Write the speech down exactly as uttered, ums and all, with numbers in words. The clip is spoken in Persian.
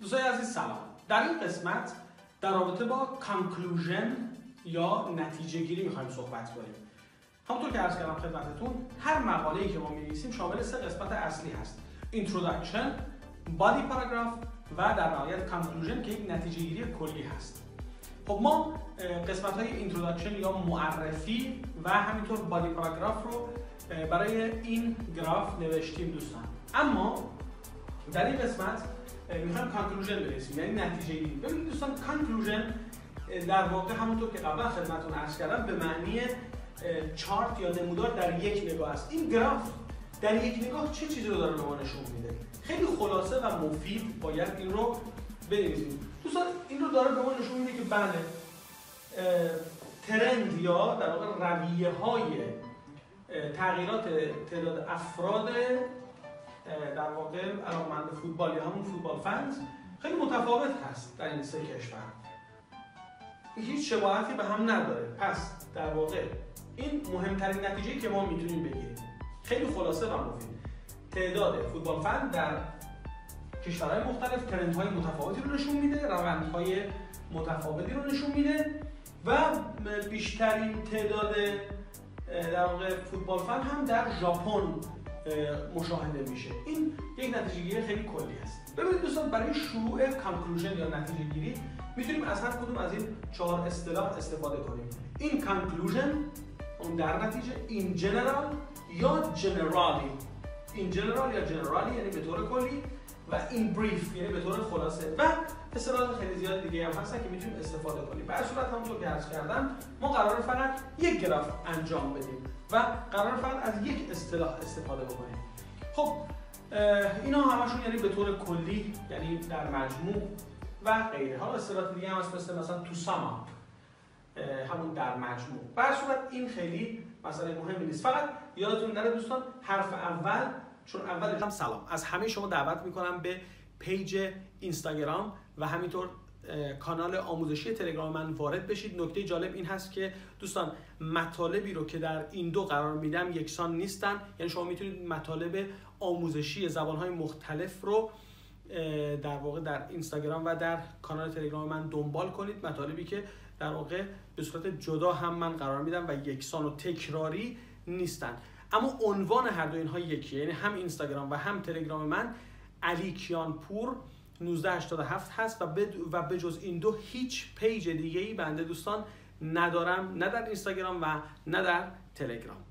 دوستای عزیز سلام. در این قسمت در رابطه با کانکلوژن یا نتیجه گیری میخوایم صحبت کنیم. همونطور که عرض کردم خدمتتون، هر مقاله‌ای که ما می‌نویسیم شامل سه قسمت اصلی هست: اینتروداکشن، بادی پاراگراف و در نهایت کانکلوژن که یک نتیجه گیری کلی هست. خب ما قسمت‌های اینتروداکشن یا معرفی و همینطور بادی پاراگراف رو برای این گراف نوشتیم دوستان. اما در این قسمت میخوایم کانکلوژن برسیم، یعنی نتیجه گیری. ببینید دوستان، کانکلوژن در واقع همونطور که قبلا خدمتتون عرض کردم به معنی چارت یا نمودار در یک نگاه است. این گراف در یک نگاه چه چیزی رو داره به ما نشون میده؟ خیلی خلاصه و مفید باید این رو بنویسیم. دوستان این رو داره به ما نشون میده که بله، ترند یا در واقع رویه‌های تغییرات تعداد افراد در واقع علاقمند فوتبال یا همون فوتبال فنز خیلی متفاوت هست در این سه کشور. هیچ شباهتی به هم نداره. پس در واقع این مهمترین نتیجه‌ای که ما میتونیم بگیریم، خیلی خلاصه و مفید، تعداد فوتبال فنز در کشورهای مختلف ترندهای متفاوتی رو نشون میده، روندهای متفاوتی رو نشون میده و بیشترین تعداد در واقع فوتبال فن هم در ژاپن مشاهده میشه. این یک نتیجه گیری خیلی کلی است. ببینید دوستان، برای شروع کانکلوژن یا نتیجه گیری میتونیم از هر کدوم از این چهار اصطلاح استفاده کنیم: این کانکلوژن، اون در نتیجه، این جنرال یا جنرالی، این جنرال یا جنرالی یعنی به طور کلی، و این بریف یعنی به طور خلاصه و اصطلاحات خیلی زیاد دیگه هم هستن که میتونیم استفاده کنیم. به هر صورت همونطور که عرض کردم ما قراره فقط یک گراف انجام بدیم و قراره فقط از یک اصطلاح استفاده بکنیم. خب اینا همشون یعنی به طور کلی، یعنی در مجموع و غیره. حالا اصطلاحات دیگه هم هست مثل مثلا تو سام، همون در مجموع. به هر صورت این خیلی مسئله مهمی نیست. فقط یادتون نره دوستان، حرف اول، چون اولش هم سلام، از همه شما دعوت میکنم به پیج اینستاگرام و همینطور کانال آموزشی تلگرام من وارد بشید. نکته جالب این هست که دوستان مطالبی رو که در این دو قرار میدم یکسان نیستن، یعنی شما میتونید مطالب آموزشی زبانهای مختلف رو در واقع در اینستاگرام و در کانال تلگرام من دنبال کنید. مطالبی که در واقع به صورت جدا هم من قرار میدم و یکسان و تکراری نیستن. اما عنوان هر دو اینها یکیه، یعنی هم اینستاگرام و هم تلگرام من علی کیانپور نوزده هشتاد و هفت هست و به و به جز این دو هیچ پیج دیگه‌ای بنده دوستان ندارم، نه در اینستاگرام و نه در تلگرام.